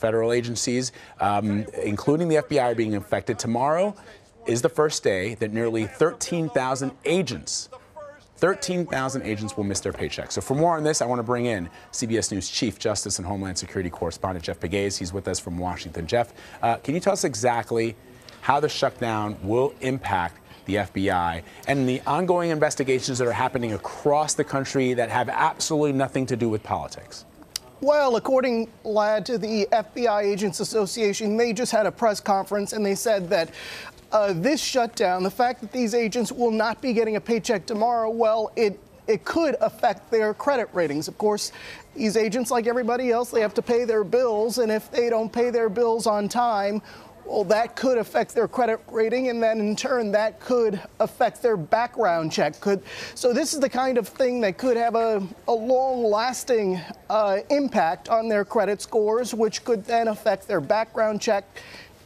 federal agencies, including the FBI, are being affected. Tomorrow is the first day that nearly 13,000 agents will miss their paychecks. So for more on this, I want to bring in CBS News Chief Justice and Homeland Security Correspondent Jeff Pegues. He's with us from Washington. Jeff, can you tell us exactly how the shutdown will impact the FBI and the ongoing investigations that are happening across the country that have absolutely nothing to do with politics? Well, according, Ladd, to the FBI Agents Association, they just had a press conference and they said that this shutdown, the fact that these agents will not be getting a paycheck tomorrow, well, it could affect their credit ratings. Of course, these agents, like everybody else, they have to pay their bills, and if they don't pay their bills on time, well, that could affect their credit rating, and then in turn that could affect their background check. So this is the kind of thing that could have a long-lasting impact on their credit scores, which could then affect their background check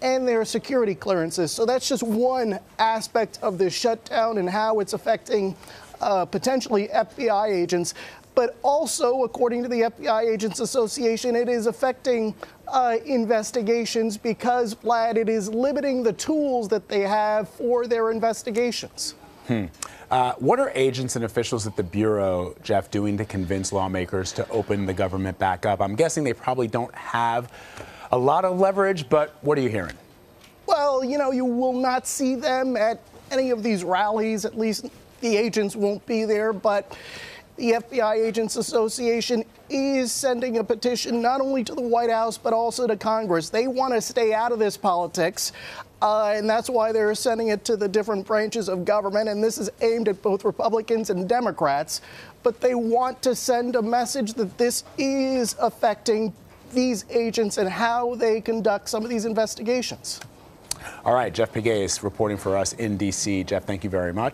and their security clearances. So that's just one aspect of this shutdown and how it's affecting potentially FBI agents. But also, according to the FBI Agents Association, it is affecting investigations because, Vlad, it is limiting the tools that they have for their investigations. What are agents and officials at the Bureau, Jeff, doing to convince lawmakers to open the government back up? I'm guessing they probably don't have a lot of leverage, but what are you hearing? Well, you know, you will not see them at any of these rallies. At least the agents won't be there, but the FBI Agents Association is sending a petition not only to the White House but also to Congress. They want to stay out of this politics, and that's why they're sending it to the different branches of government, and this is aimed at both Republicans and Democrats. But they want to send a message that this is affecting these agents and how they conduct some of these investigations. All right, Jeff Pegues reporting for us in D.C. Jeff, thank you very much.